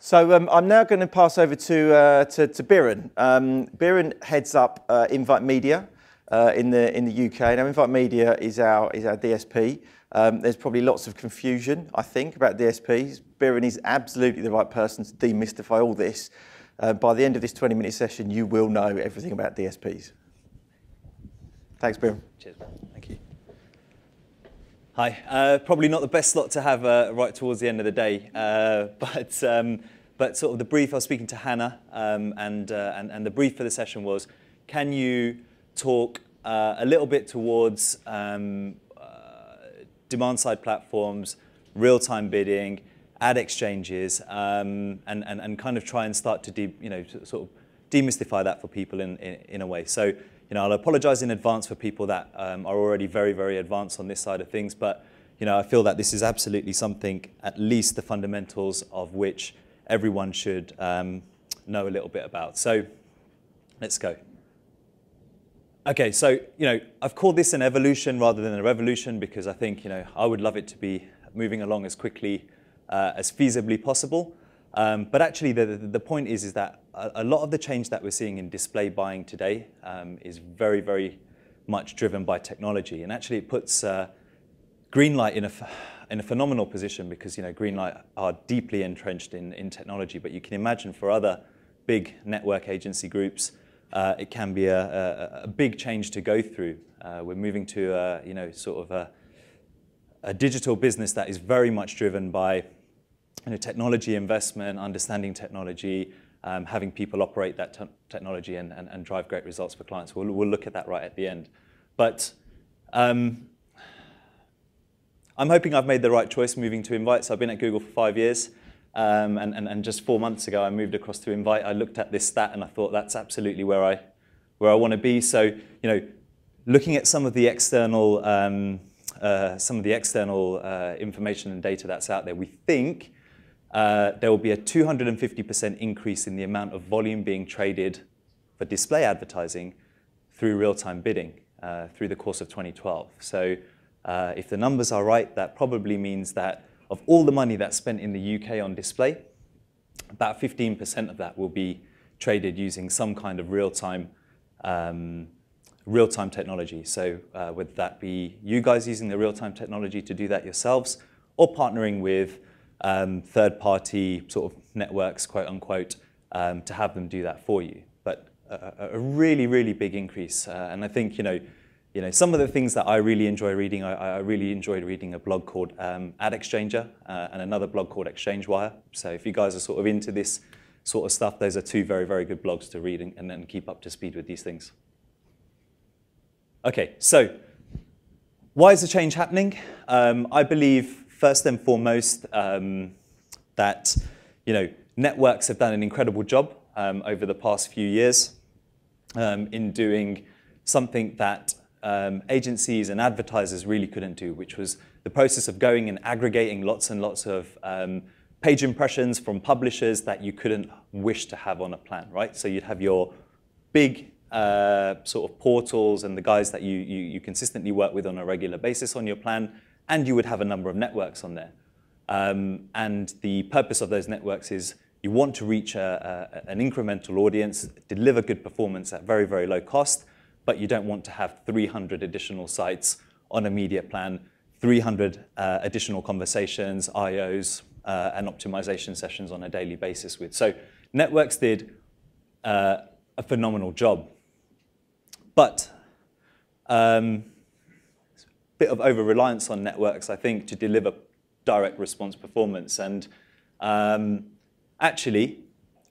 So I'm now going to pass over to Biren. Biren heads up Invite Media in the UK. Now, Invite Media is our DSP. There's probably lots of confusion, I think, about DSPs. Biren is absolutely the right person to demystify all this. By the end of this 20-minute session, you will know everything about DSPs. Thanks, Biren. Cheers, thank you. Hi. Probably not the best slot to have right towards the end of the day, but sort of the brief, I was speaking to Hannah, and the brief for the session was, can you talk a little bit towards demand-side platforms, real-time bidding, ad exchanges, and kind of try and start to sort of demystify that for people in a way. So I'll apologise in advance for people that are already very, very advanced on this side of things, but I feel that this is absolutely something, at least the fundamentals of which everyone should know a little bit about. So let's go. Okay, so I've called this an evolution rather than a revolution because I think I would love it to be moving along as quickly as feasibly possible. But actually, the point is that a lot of the change that we're seeing in display buying today is very, very much driven by technology, and actually it puts Greenlight in a phenomenal position because Greenlight are deeply entrenched in technology. But you can imagine for other big network agency groups, it can be a big change to go through. We're moving to sort of a digital business that is very much driven by technology investment, understanding technology, having people operate that technology and drive great results for clients. We'll look at that right at the end. But I'm hoping I've made the right choice moving to Invite. So I've been at Google for 5 years. And just 4 months ago, I moved across to Invite. I looked at this stat and I thought that's absolutely where I want to be. So looking at some of the external information and data that's out there, we think there will be a 250% increase in the amount of volume being traded for display advertising through real-time bidding through the course of 2012. So if the numbers are right, that probably means that of all the money that's spent in the UK on display, about 15% of that will be traded using some kind of real-time technology. So whether that be you guys using the real-time technology to do that yourselves, or partnering with third-party sort of networks, quote-unquote, to have them do that for you. But a really, really big increase. And I think, some of the things that I really enjoy reading, I really enjoyed reading a blog called Ad Exchanger and another blog called Exchange Wire. So if you guys are sort of into this sort of stuff, those are two very, very good blogs to read and then keep up to speed with these things. Okay, so why is the change happening? I believe first and foremost that networks have done an incredible job over the past few years in doing something that agencies and advertisers really couldn't do, which was the process of going and aggregating lots and lots of page impressions from publishers that you couldn't wish to have on a plan, right? So you'd have your big sort of portals and the guys that you consistently work with on a regular basis on your plan, and you would have a number of networks on there. And the purpose of those networks is you want to reach an incremental audience, deliver good performance at very, very low cost, but you don't want to have 300 additional sites on a media plan, 300 additional conversations, IOs, and optimization sessions on a daily basis with. So networks did a phenomenal job. But it's a bit of over-reliance on networks, I think, to deliver direct response performance. And actually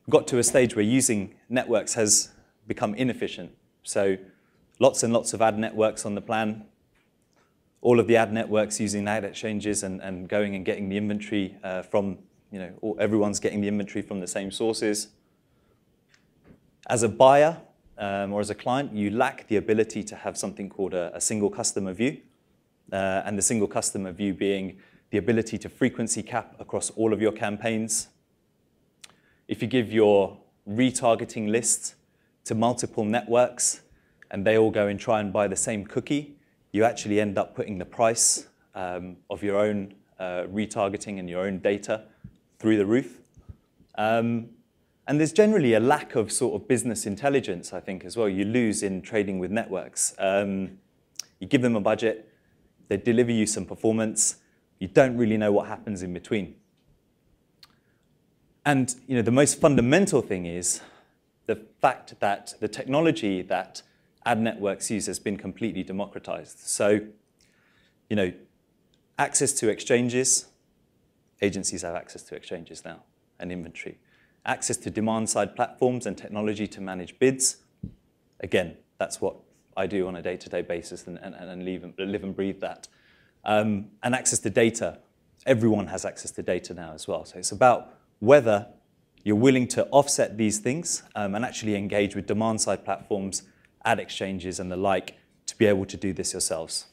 got to a stage where using networks has become inefficient. So lots and lots of ad networks on the plan, all of the ad networks using ad exchanges and going and getting the inventory from, everyone's getting the inventory from the same sources. As a buyer or as a client, you lack the ability to have something called a single customer view, and the single customer view being the ability to frequency cap across all of your campaigns. If you give your retargeting list to multiple networks, and they all go and try and buy the same cookie, you actually end up putting the price of your own retargeting and your own data through the roof. And there's generally a lack of sort of business intelligence, I think, as well. You lose in trading with networks. You give them a budget, they deliver you some performance, you don't really know what happens in between. And you know, the most fundamental thing is the fact that the technology that ad networks use has been completely democratized. So, you know, access to exchanges, agencies have access to exchanges now and inventory. Access to demand-side platforms and technology to manage bids. Again, that's what I do on a day-to-day basis and live and breathe that. And access to data. Everyone has access to data now as well. So it's about whether you're willing to offset these things and actually engage with demand-side platforms, ad exchanges, and the like to be able to do this yourselves.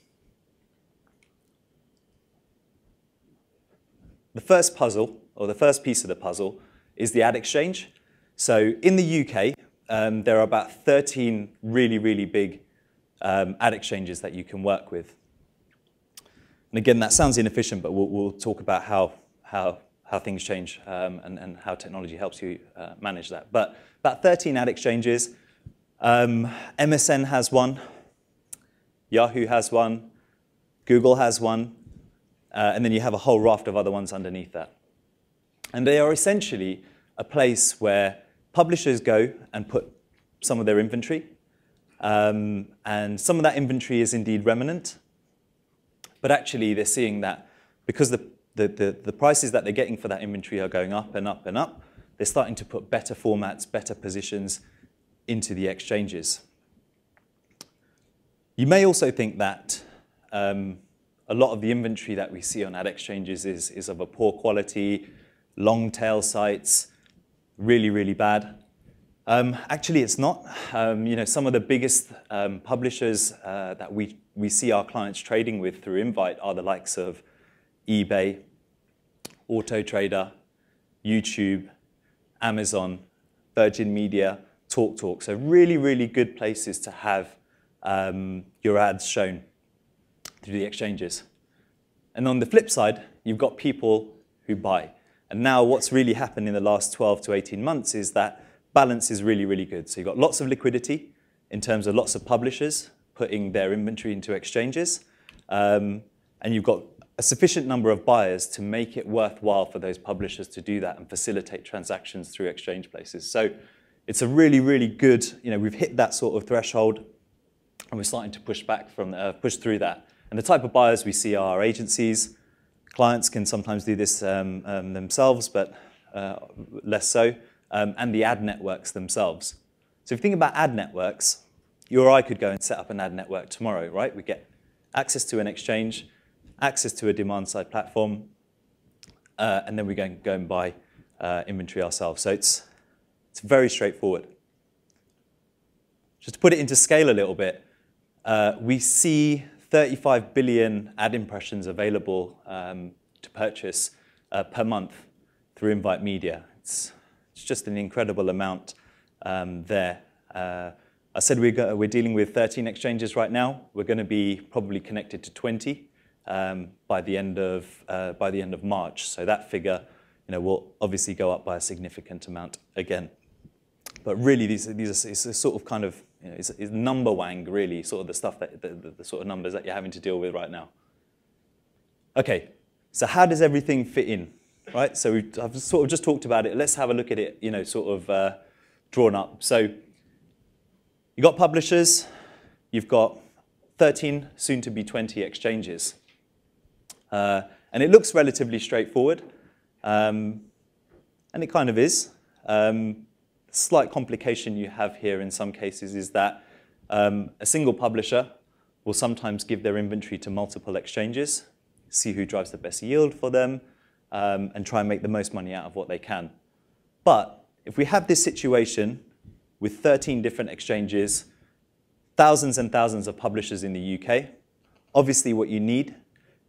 The first puzzle, or the first piece of the puzzle, is the ad exchange. So in the UK, there are about 13 really, really big ad exchanges that you can work with. And again, that sounds inefficient, but we'll talk about how things change and how technology helps you manage that. But about 13 ad exchanges. MSN has one. Yahoo has one. Google has one. And then you have a whole raft of other ones underneath that. And they are essentially a place where publishers go and put some of their inventory. And some of that inventory is indeed remnant. But actually, they're seeing that because the prices that they're getting for that inventory are going up and up and up, they're starting to put better formats, better positions into the exchanges. You may also think that a lot of the inventory that we see on ad exchanges is of a poor quality, long tail sites, really, really bad. Actually, it's not. You know, some of the biggest publishers that we see our clients trading with through Invite are the likes of eBay, AutoTrader, YouTube, Amazon, Virgin Media, TalkTalk. So really, really good places to have your ads shown through the exchanges. And on the flip side, you've got people who buy. And now what's really happened in the last 12 to 18 months is that balance is really, really good. So you've got lots of liquidity in terms of lots of publishers putting their inventory into exchanges. And you've got a sufficient number of buyers to make it worthwhile for those publishers to do that and facilitate transactions through exchange places. So it's a really, really good, you know, we've hit that sort of threshold and we're starting to push back from, push through that. And the type of buyers we see are agencies. Clients can sometimes do this themselves, but less so, and the ad networks themselves. So if you think about ad networks, you or I could go and set up an ad network tomorrow, right? We get access to an exchange, access to a demand-side platform, and then we go and buy inventory ourselves. So it's very straightforward. Just to put it into scale a little bit, we see 35 billion ad impressions available to purchase per month through Invite Media. It's just an incredible amount there. I said we're dealing with 13 exchanges right now. We're going to be probably connected to 20 by the end of March. So that figure, you know, will obviously go up by a significant amount again. But really, these are sort of kind of, you know, it's number wang, really, sort of the stuff that the sort of numbers that you're having to deal with right now. Okay, so how does everything fit in, right? So I've sort of just talked about it. Let's have a look at it, you know, sort of drawn up. So you've got publishers, you've got 13, soon to be 20 exchanges, and it looks relatively straightforward, and it kind of is. Slight complication you have here in some cases is that a single publisher will sometimes give their inventory to multiple exchanges, see who drives the best yield for them, and try and make the most money out of what they can. But if we have this situation with 13 different exchanges, thousands and thousands of publishers in the UK, obviously what you need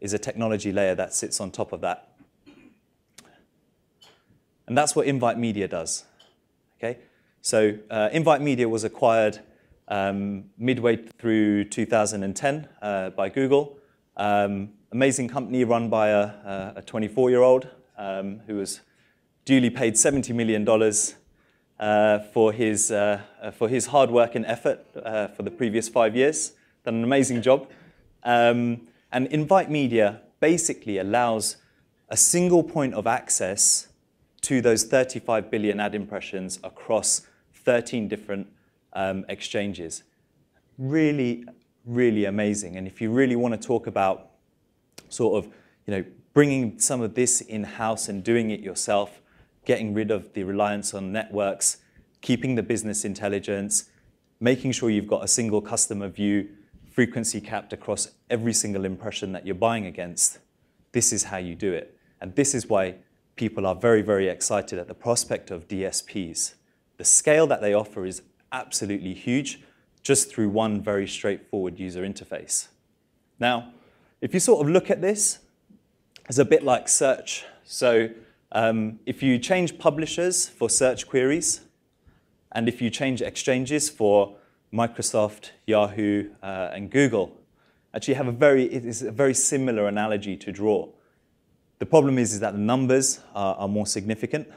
is a technology layer that sits on top of that. And that's what Invite Media does. Okay. So Invite Media was acquired midway through 2010 by Google. Amazing company run by a 24-year-old who was duly paid $70 million for his hard work and effort for the previous 5 years. Done an amazing job. And Invite Media basically allows a single point of access to those 35 billion ad impressions across 13 different exchanges. Really, really amazing. And if you really want to talk about sort of, you know, bringing some of this in-house and doing it yourself, getting rid of the reliance on networks, keeping the business intelligence, making sure you've got a single customer view, frequency capped across every single impression that you're buying against, this is how you do it. And this is why people are very, very excited at the prospect of DSPs. The scale that they offer is absolutely huge, just through one very straightforward user interface. Now, if you sort of look at this, it's a bit like search. So if you change publishers for search queries, and if you change exchanges for Microsoft, Yahoo, and Google, actually have it is a very similar analogy to draw. The problem is that the numbers are more significant,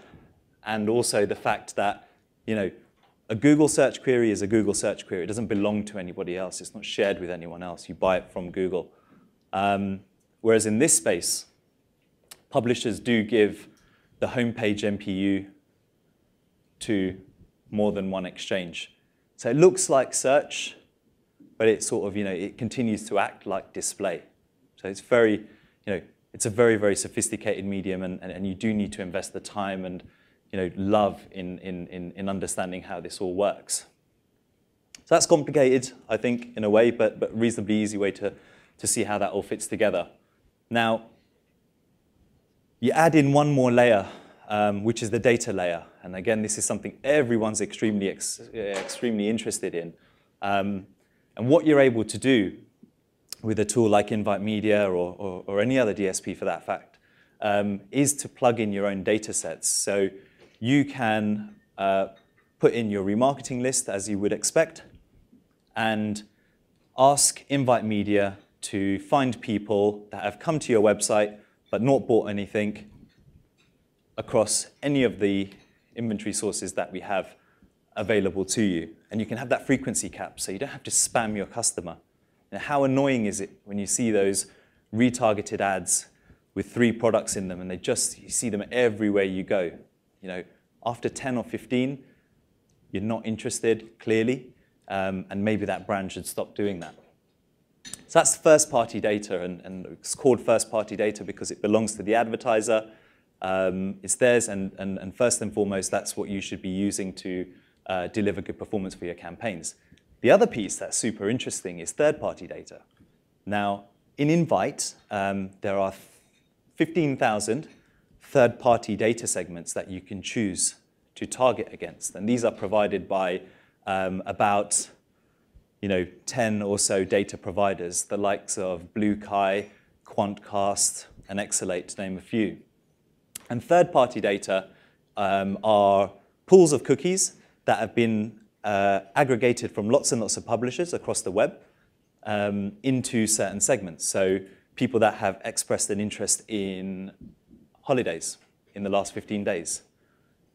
and also the fact that, you know, a Google search query is a Google search query. It doesn't belong to anybody else. It's not shared with anyone else. You buy it from Google. Whereas in this space, publishers do give the homepage MPU to more than one exchange. So it looks like search, but it sort of, you know, it continues to act like display. So it's very, you know, it's a very, very sophisticated medium, and you do need to invest the time and, you know, love in understanding how this all works. So that's complicated, I think, in a way, but reasonably easy way to see how that all fits together. Now, you add in one more layer, which is the data layer. And again, this is something everyone's extremely interested in. And what you're able to do with a tool like Invite Media or any other DSP for that fact is to plug in your own data sets. So you can put in your remarketing list as you would expect and ask Invite Media to find people that have come to your website but not bought anything across any of the inventory sources that we have available to you. And you can have that frequency cap, so you don't have to spam your customer. Now, how annoying is it when you see those retargeted ads with 3 products in them, and you see them everywhere you go? You know, after 10 or 15, you're not interested, clearly, and maybe that brand should stop doing that. So that's first-party data, and it's called first-party data because it belongs to the advertiser. It's theirs, and first and foremost, that's what you should be using to deliver good performance for your campaigns. The other piece that's super interesting is third-party data. Now, in Invite, there are 15,000 third-party data segments that you can choose to target against, and these are provided by about 10 or so data providers, the likes of BlueKai, Quantcast, and Exelate, to name a few. And third-party data are pools of cookies that have been aggregated from lots and lots of publishers across the web into certain segments. So people that have expressed an interest in holidays in the last 15 days,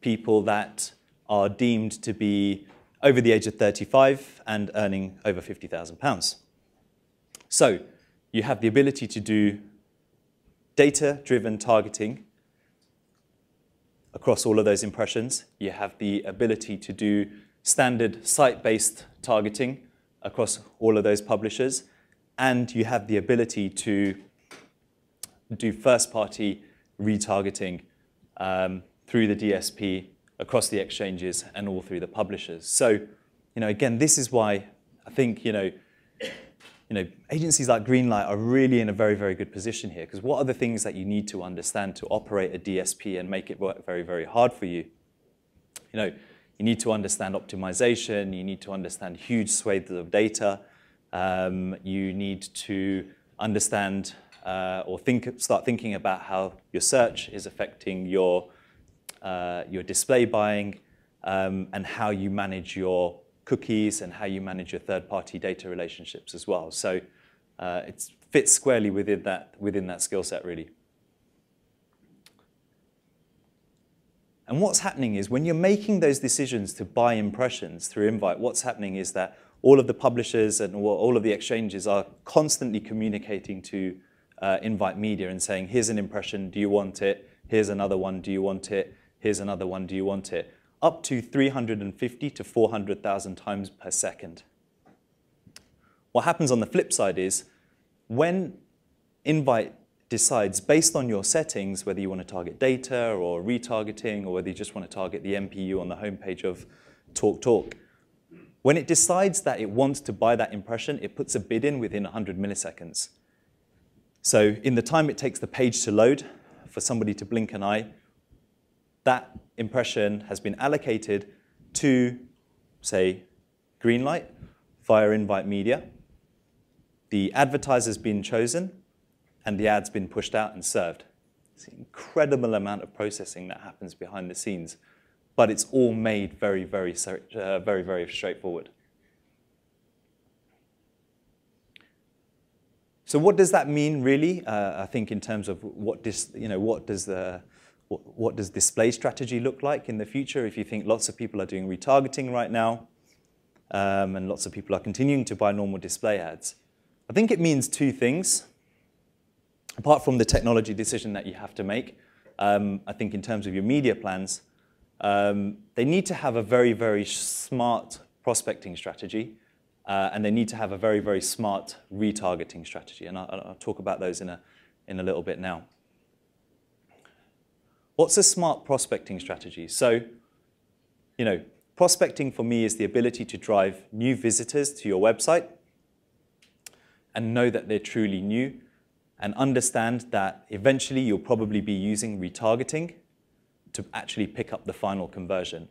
people that are deemed to be over the age of 35 and earning over £50,000. So you have the ability to do data-driven targeting across all of those impressions. You have the ability to do standard site-based targeting across all of those publishers, and you have the ability to do first-party retargeting through the DSP, across the exchanges, and all through the publishers. So, again, this is why I think, agencies like Greenlight are really in a very, very good position here, because what are the things that you need to understand to operate a DSP and make it work very, very hard for you? You need to understand optimization, you need to understand huge swathes of data, you need to understand start thinking about how your search is affecting your display buying, and how you manage your cookies and how you manage your third-party data relationships as well. So it fits squarely within that skill set, really. And what's happening is when you're making those decisions to buy impressions through Invite, what's happening is that all of the publishers and all of the exchanges are constantly communicating to Invite Media and saying, here's an impression, do you want it? Here's another one, do you want it? Here's another one, do you want it? Up to 350 to 400,000 times per second. What happens on the flip side is when Invite decides based on your settings, whether you want to target data or retargeting, or whether you just want to target the MPU on the homepage of TalkTalk, when it decides that it wants to buy that impression, it puts a bid in within 100 milliseconds. So in the time it takes the page to load, for somebody to blink an eye, that impression has been allocated to, say, Greenlight via Invite Media. The advertiser's been chosen, and the ad's been pushed out and served. It's an incredible amount of processing that happens behind the scenes, but it's all made very, very straightforward. So what does that mean, really? I think in terms of what does display strategy look like in the future? If you think lots of people are doing retargeting right now, and lots of people are continuing to buy normal display ads, I think it means two things. Apart from the technology decision that you have to make, I think in terms of your media plans, they need to have a very, very smart prospecting strategy, and they need to have a very, very smart retargeting strategy. And I'll talk about those in a little bit now. What's a smart prospecting strategy? So, you know, prospecting for me is the ability to drive new visitors to your website and know that they're truly new, and understand that eventually you'll probably be using retargeting to actually pick up the final conversion.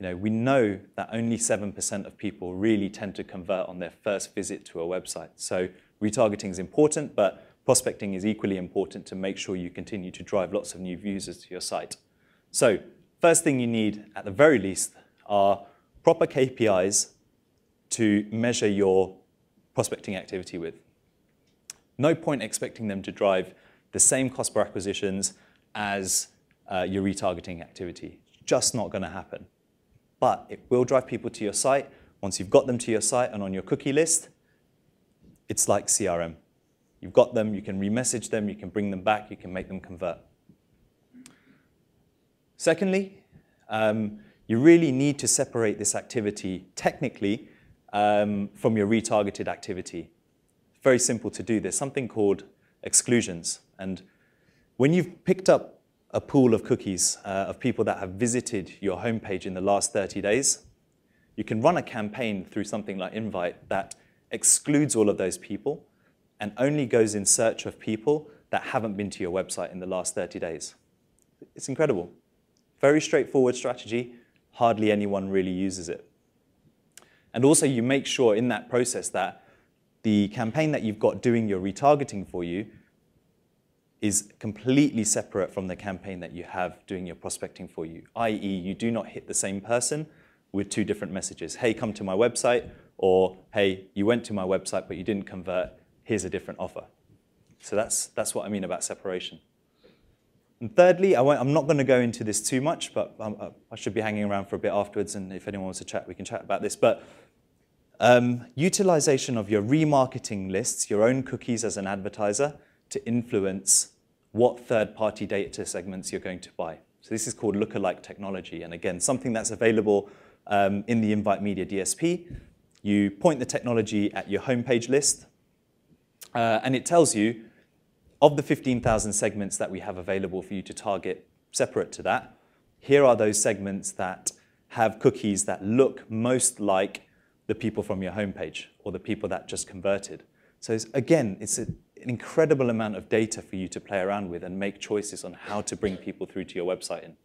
You know, we know that only 7% of people really tend to convert on their first visit to a website. So retargeting is important, but prospecting is equally important to make sure you continue to drive lots of new users to your site. So first thing you need, at the very least, are proper KPIs to measure your prospecting activity with. No point expecting them to drive the same cost per acquisitions as your retargeting activity. Just not going to happen. But it will drive people to your site. Once you've got them to your site and on your cookie list, it's like CRM. You've got them, you can remessage them, you can bring them back, you can make them convert. Secondly, you really need to separate this activity technically from your retargeted activity. Very simple to do. There's something called exclusions. And when you've picked up a pool of cookies of people that have visited your homepage in the last 30 days, you can run a campaign through something like Invite that excludes all of those people and only goes in search of people that haven't been to your website in the last 30 days. It's incredible. Very straightforward strategy. Hardly anyone really uses it. And also you make sure in that process that the campaign that you've got doing your retargeting for you is completely separate from the campaign that you have doing your prospecting for you, i.e. you do not hit the same person with two different messages. Hey, come to my website, or hey, you went to my website but you didn't convert, here's a different offer. So that's what I mean about separation. And thirdly, I'm not going to go into this too much, but I should be hanging around for a bit afterwards, and if anyone wants to chat, we can chat about this. But utilization of your remarketing lists, your own cookies as an advertiser, to influence what third-party data segments you're going to buy. So this is called lookalike technology, and again, something that's available in the Invite Media DSP. You point the technology at your homepage list, and it tells you, of the 15,000 segments that we have available for you to target separate to that, here are those segments that have cookies that look most like the people from your homepage, or the people that just converted. So again, it's an incredible amount of data for you to play around with and make choices on how to bring people through to your website in.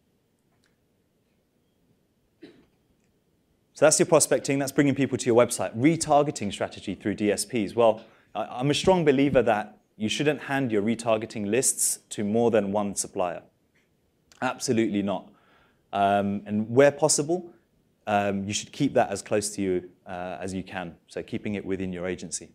So that's your prospecting, that's bringing people to your website. Retargeting strategy through DSPs. Well, I'm a strong believer that you shouldn't hand your retargeting lists to more than one supplier. Absolutely not. And where possible, you should keep that as close to you as you can, so keeping it within your agency.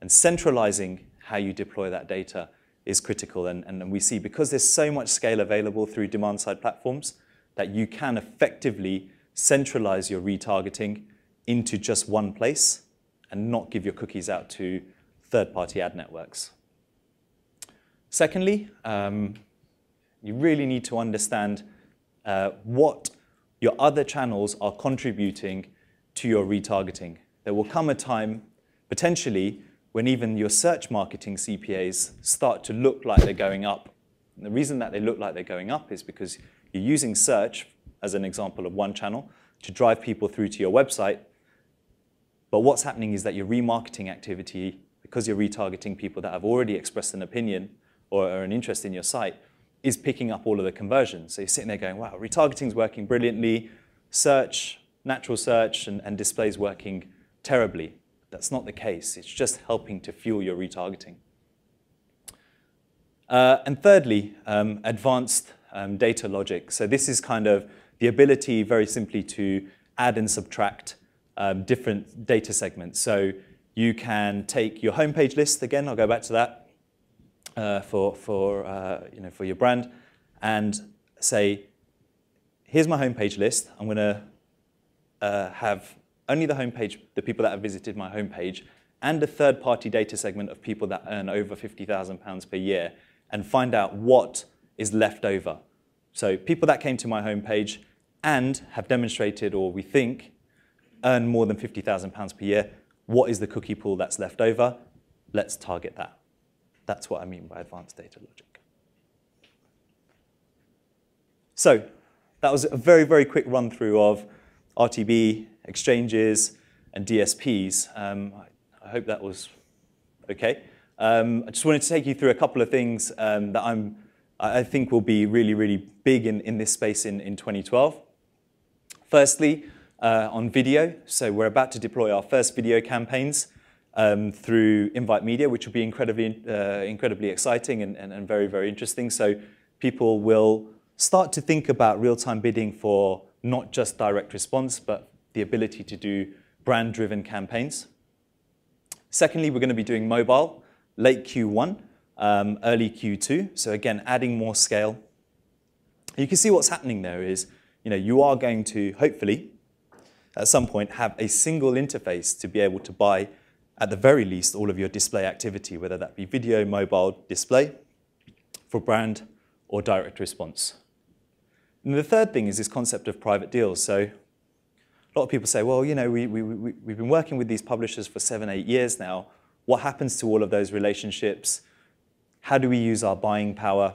And centralizing how you deploy that data is critical. And we see, because there's so much scale available through demand-side platforms, that you can effectively centralize your retargeting into just one place and not give your cookies out to third-party ad networks. Secondly, you really need to understand what your other channels are contributing to your retargeting. There will come a time, potentially, when even your search marketing CPAs start to look like they're going up. And the reason that they look like they're going up is because you're using search, as an example of one channel, to drive people through to your website. But what's happening is that your remarketing activity, because you're retargeting people that have already expressed an opinion or an interest in your site, is picking up all of the conversions. So you're sitting there going, wow, retargeting's working brilliantly, search, natural search, and display's working terribly. That's not the case. It's just helping to fuel your retargeting. And thirdly, advanced data logic. So this is kind of the ability, very simply, to add and subtract different data segments. So you can take your homepage list, again, I'll go back to that for your brand, and say, here's my homepage list. I'm going to have only the homepage, the people that have visited my homepage, and a third-party data segment of people that earn over £50,000 per year, and find out what is left over. So people that came to my homepage and have demonstrated, or we think, earn more than £50,000 per year, what is the cookie pool that's left over? Let's target that. That's what I mean by advanced data logic. So that was a very, very quick run-through of RTB, exchanges, and DSPs. I hope that was okay. I just wanted to take you through a couple of things that I think will be really, really big in this space in 2012. Firstly, on video. So we're about to deploy our first video campaigns through Invite Media, which will be incredibly, incredibly exciting and very, very interesting. So people will start to think about real-time bidding for not just direct response, but the ability to do brand-driven campaigns. Secondly, we're going to be doing mobile, late Q1, early Q2. So again, adding more scale. You can see what's happening there is, you know, you are going to, hopefully, at some point, have a single interface to be able to buy, at the very least, all of your display activity, whether that be video, mobile, display, for brand or direct response. And the third thing is this concept of private deals. So a lot of people say, well, you know, we've been working with these publishers for 7, 8 years now. What happens to all of those relationships? How do we use our buying power?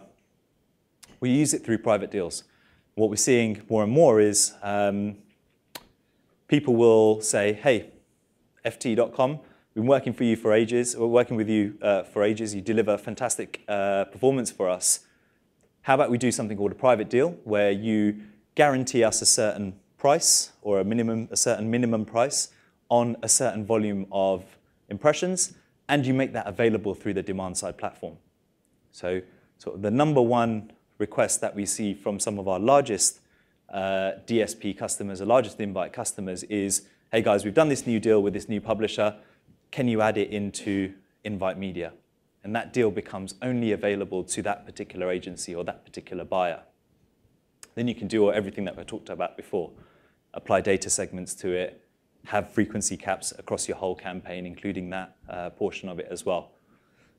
We use it through private deals. What we're seeing more and more is people will say, hey, FT.com, we've been working for you for ages. We're working with you for ages. You deliver fantastic performance for us. How about we do something called a private deal, where you guarantee us a certain price, or a certain minimum price, on a certain volume of impressions, and you make that available through the demand-side platform. So sort of the number one request that we see from some of our largest DSP customers, the largest Invite customers, is, hey guys, we've done this new deal with this new publisher. Can you add it into Invite Media? And that deal becomes only available to that particular agency or that particular buyer. Then you can do everything that I talked about before. Apply data segments to it, have frequency caps across your whole campaign, including that portion of it as well.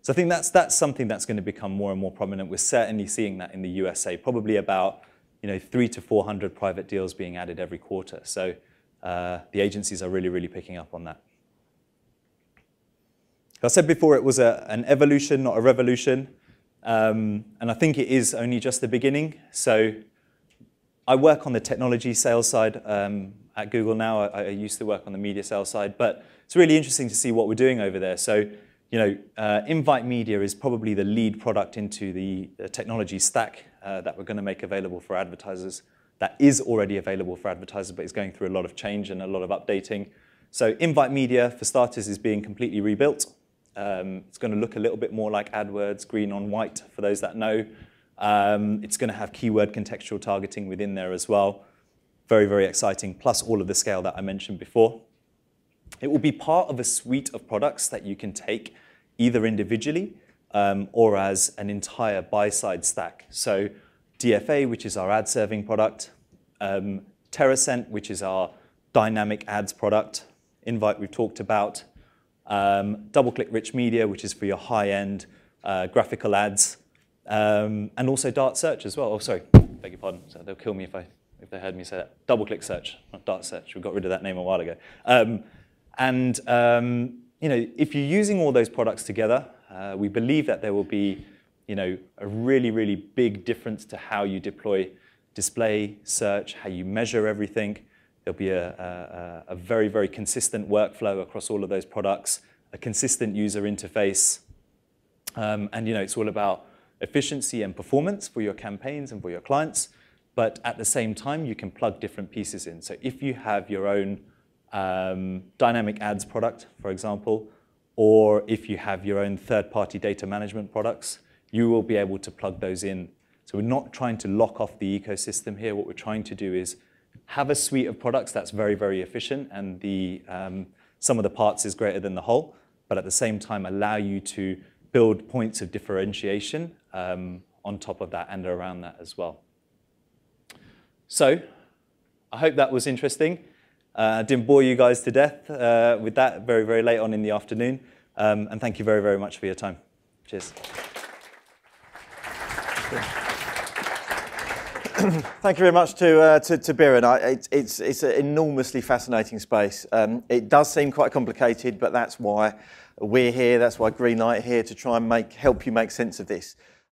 So I think that's something that's going to become more and more prominent. We're certainly seeing that in the USA, probably about 300 to 400 private deals being added every quarter. So the agencies are really, really picking up on that. I said before it was an evolution, not a revolution, and I think it is only just the beginning. So I work on the technology sales side at Google now. I used to work on the media sales side, but it's really interesting to see what we're doing over there. So, you know, Invite Media is probably the lead product into the technology stack that we're going to make available for advertisers. That is already available for advertisers, but it's going through a lot of change and a lot of updating. So Invite Media, for starters, is being completely rebuilt. It's going to look a little bit more like AdWords, green on white, for those that know. It's going to have keyword contextual targeting within there as well. Very, very exciting, plus all of the scale that I mentioned before. It will be part of a suite of products that you can take either individually or as an entire buy-side stack. So DFA, which is our ad serving product, Terrascent, which is our dynamic ads product, Invite we've talked about, DoubleClick Rich Media, which is for your high-end graphical ads, and also Dart Search as well. Oh, sorry, beg your pardon. So they'll kill me if they heard me say that. DoubleClick Search, not Dart Search. We got rid of that name a while ago. You know, if you're using all those products together, we believe that there will be, you know, a really, really big difference to how you deploy display, search, how you measure everything. There'll be a very, very consistent workflow across all of those products, a consistent user interface. And, you know, it's all about efficiency and performance for your campaigns and for your clients. But at the same time, you can plug different pieces in. So if you have your own dynamic ads product, for example, or if you have your own third-party data management products, you will be able to plug those in. So we're not trying to lock off the ecosystem here. What we're trying to do is have a suite of products that's very, very efficient, and the sum of the parts is greater than the whole, but at the same time allow you to build points of differentiation on top of that and around that as well. So I hope that was interesting. I didn't bore you guys to death with that very, very late on in the afternoon. And thank you very, very much for your time. Cheers. Thank you very much to Biren. It's an enormously fascinating space. It does seem quite complicated, but that's why we're here. That's why Greenlight are here, to try and help you make sense of this.